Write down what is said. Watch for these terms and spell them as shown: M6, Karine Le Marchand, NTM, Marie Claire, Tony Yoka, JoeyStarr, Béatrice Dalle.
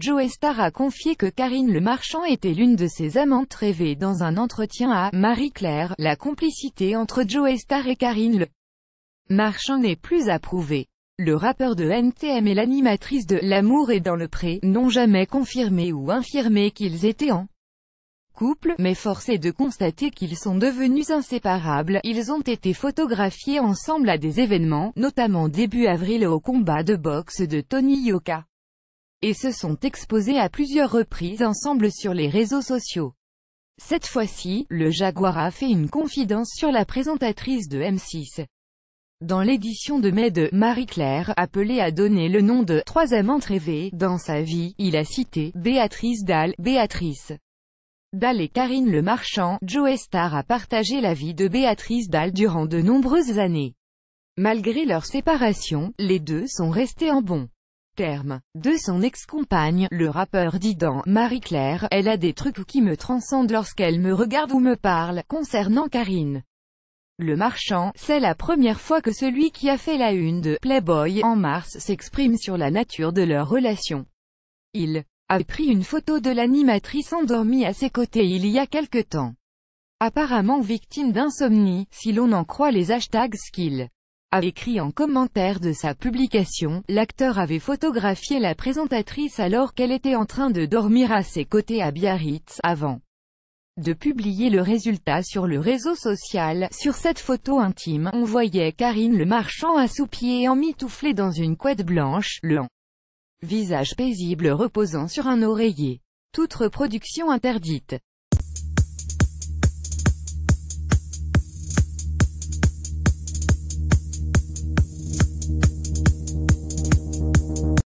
JoeyStarr a confié que Karine Le Marchand était l'une de ses amantes rêvées dans un entretien à « Marie Claire ». La complicité entre JoeyStarr et Karine Le Marchand n'est plus à prouver. Le rappeur de NTM et l'animatrice de « L'amour est dans le pré » n'ont jamais confirmé ou infirmé qu'ils étaient en couple, mais force est de constater qu'ils sont devenus inséparables. Ils ont été photographiés ensemble à des événements, notamment début avril au combat de boxe de Tony Yoka, et se sont exposés à plusieurs reprises ensemble sur les réseaux sociaux. Cette fois-ci, le Jaguar a fait une confidence sur la présentatrice de M6. Dans l'édition de mai de « Marie Claire », appelée à donner le nom de « Trois amantes rêvées » dans sa vie, il a cité « Béatrice Dalle », « Béatrice Dalle » et Karine Le Marchand. JoeyStarr a partagé la vie de Béatrice Dalle durant de nombreuses années. Malgré leur séparation, les deux sont restés en bon terme. De son ex-compagne, le rappeur dit dans « Marie Claire », elle a des trucs qui me transcendent lorsqu'elle me regarde ou me parle. Concernant Karine Le Marchand, c'est la première fois que celui qui a fait la une de « Playboy » en mars s'exprime sur la nature de leur relation. Il a pris une photo de l'animatrice endormie à ses côtés il y a quelque temps, apparemment victime d'insomnie, si l'on en croit les hashtags qu'il a écrit en commentaire de sa publication. L'acteur avait photographié la présentatrice alors qu'elle était en train de dormir à ses côtés à Biarritz, avant de publier le résultat sur le réseau social. Sur cette photo intime, on voyait Karine Le Marchand assoupie et emmitouflée dans une couette blanche, le visage paisible reposant sur un oreiller. Toute reproduction interdite.